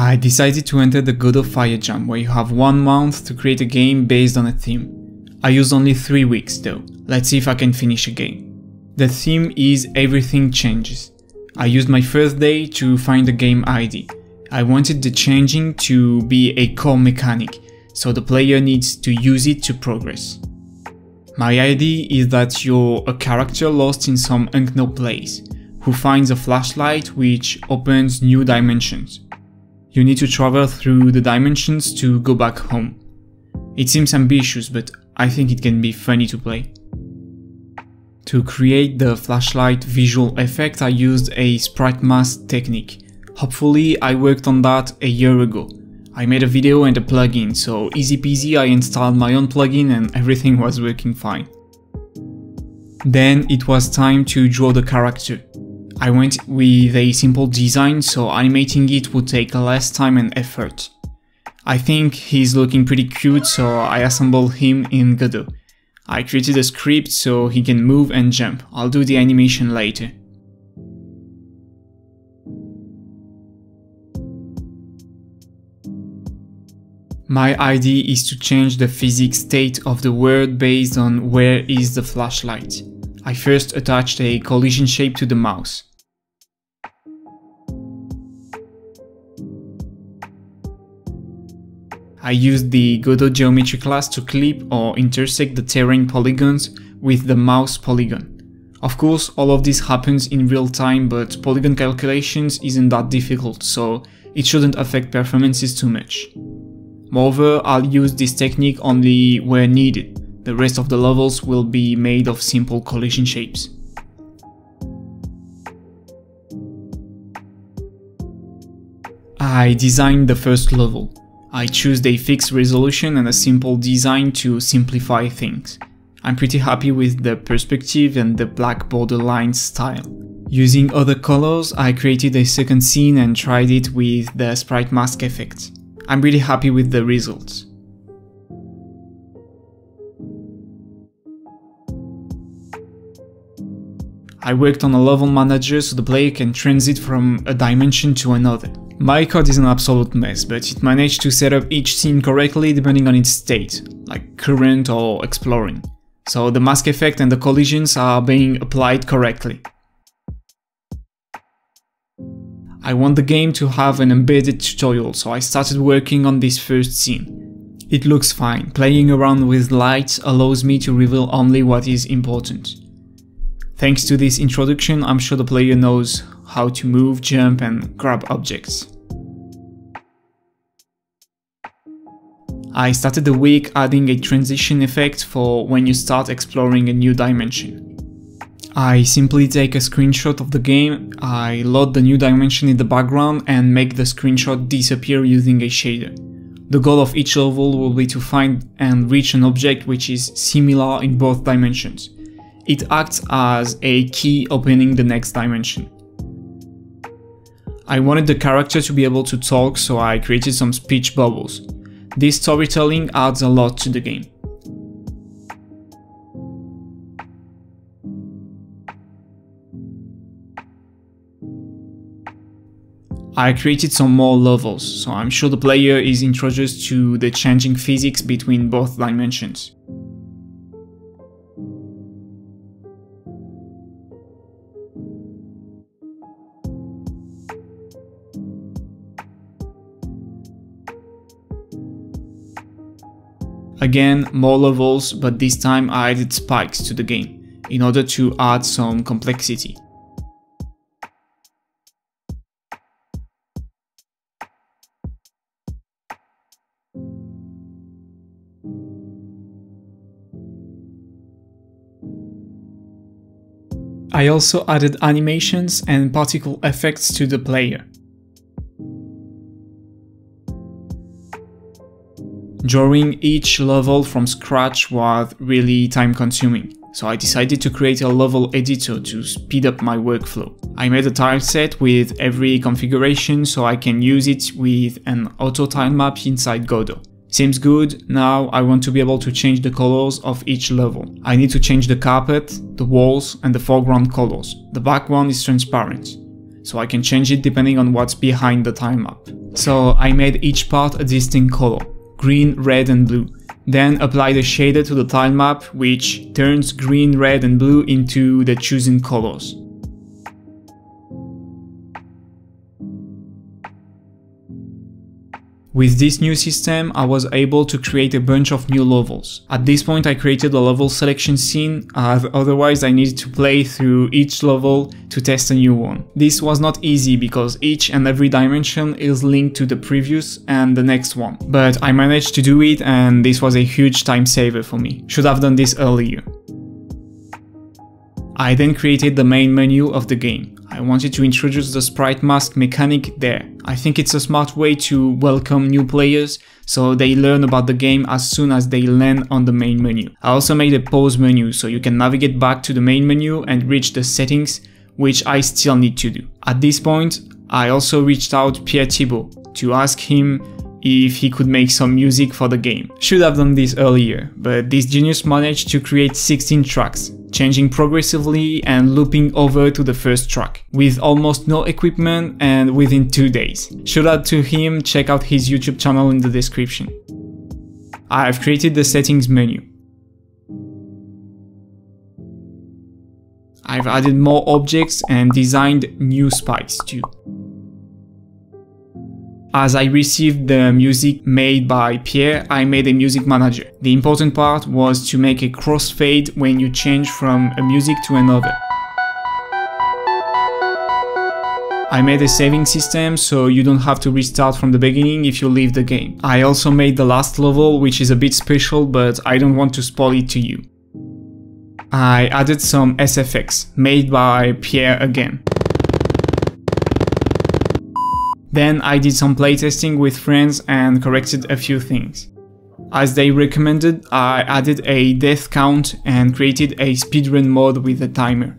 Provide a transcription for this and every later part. I decided to enter the Godot Fire Jam, where you have 1 month to create a game based on a theme. I used only 3 weeks though. Let's see if I can finish a game. The theme is Everything Changes. I used my first day to find a game ID. I wanted the changing to be a core mechanic, so the player needs to use it to progress. My idea is that you're a character lost in some unknown place, who finds a flashlight which opens new dimensions. You need to travel through the dimensions to go back home. It seems ambitious, but I think it can be funny to play. To create the flashlight visual effect, I used a sprite mask technique. Hopefully, I worked on that a year ago. I made a video and a plugin, so easy peasy, I installed my own plugin and everything was working fine. Then it was time to draw the character. I went with a simple design, so animating it would take less time and effort. I think he's looking pretty cute, so I assembled him in Godot. I created a script so he can move and jump. I'll do the animation later. My idea is to change the physics state of the world based on where is the flashlight. I first attached a collision shape to the mouse. I used the Godot Geometry class to clip or intersect the terrain polygons with the mouse polygon. Of course, all of this happens in real time, but polygon calculations isn't that difficult, so it shouldn't affect performances too much. Moreover, I'll use this technique only where needed. The rest of the levels will be made of simple collision shapes. I designed the first level. I chose a fixed resolution and a simple design to simplify things. I'm pretty happy with the perspective and the black borderline style. Using other colors, I created a second scene and tried it with the sprite mask effect. I'm really happy with the results. I worked on a level manager so the player can transit from a dimension to another. My code is an absolute mess, but it managed to set up each scene correctly depending on its state, like current or exploring. So the mask effect and the collisions are being applied correctly. I want the game to have an embedded tutorial, so I started working on this first scene. It looks fine. Playing around with lights allows me to reveal only what is important. Thanks to this introduction, I'm sure the player knows how to move, jump and grab objects. I started the week adding a transition effect for when you start exploring a new dimension. I simply take a screenshot of the game, I load the new dimension in the background and make the screenshot disappear using a shader. The goal of each level will be to find and reach an object which is similar in both dimensions. It acts as a key opening the next dimension. I wanted the character to be able to talk, so I created some speech bubbles. This storytelling adds a lot to the game. I created some more levels, so I'm sure the player is introduced to the changing physics between both dimensions. Again, more levels, but this time I added spikes to the game, in order to add some complexity. I also added animations and particle effects to the player. Drawing each level from scratch was really time-consuming, so I decided to create a level editor to speed up my workflow. I made a tileset with every configuration so I can use it with an auto tile map inside Godot. Seems good. Now I want to be able to change the colors of each level. I need to change the carpet, the walls and the foreground colors. The background is transparent. so I can change it depending on what's behind the time map. So I made each part a distinct color, green, red and blue. Then apply the shader to the tile map, which turns green, red and blue into the chosen colors. With this new system, I was able to create a bunch of new levels. At this point I created a level selection scene, as otherwise I needed to play through each level to test a new one. This was not easy because each and every dimension is linked to the previous and the next one. But I managed to do it and this was a huge time saver for me. Should have done this earlier. I then created the main menu of the game. I wanted to introduce the sprite mask mechanic there. I think it's a smart way to welcome new players so they learn about the game as soon as they land on the main menu. I also made a pause menu so you can navigate back to the main menu and reach the settings, which I still need to do. At this point, I also reached out to Pierre Thibault to ask him if he could make some music for the game. Should have done this earlier, but this genius managed to create 16 tracks, changing progressively and looping over to the first track, with almost no equipment and within 2 days. Shout out to him, check out his YouTube channel in the description. I've created the settings menu. I've added more objects and designed new spikes too. As I received the music made by Pierre, I made a music manager. The important part was to make a crossfade when you change from a music to another. I made a saving system so you don't have to restart from the beginning if you leave the game. I also made the last level, which is a bit special, but I don't want to spoil it to you. I added some SFX, made by Pierre again. Then I did some playtesting with friends and corrected a few things. As they recommended, I added a death count and created a speedrun mode with a timer.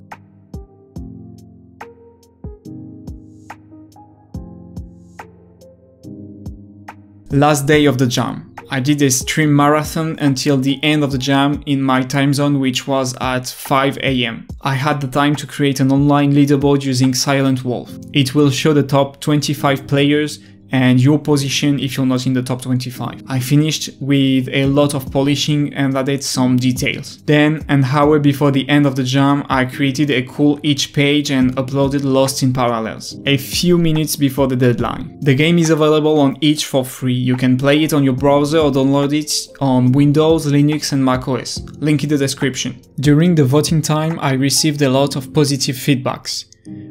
Last day of the jam. I did a stream marathon until the end of the jam in my time zone, which was at 5 AM. I had the time to create an online leaderboard using Silent Wolf. It will show the top 25 players and your position if you're not in the top 25. I finished with a lot of polishing and added some details. Then, an hour before the end of the jam, I created a cool itch page and uploaded Lost in Parallels, a few minutes before the deadline. The game is available on itch for free. You can play it on your browser or download it on Windows, Linux and macOS. Link in the description. During the voting time, I received a lot of positive feedbacks.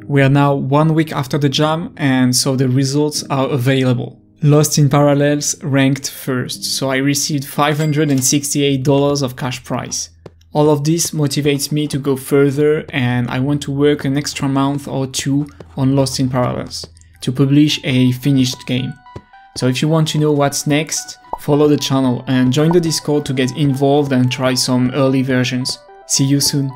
We are now 1 week after the jam and so the results are available. Lost in Parallels ranked first, so I received $568 of cash prize. All of this motivates me to go further and I want to work an extra month or two on Lost in Parallels to publish a finished game. So if you want to know what's next, follow the channel and join the Discord to get involved and try some early versions. See you soon!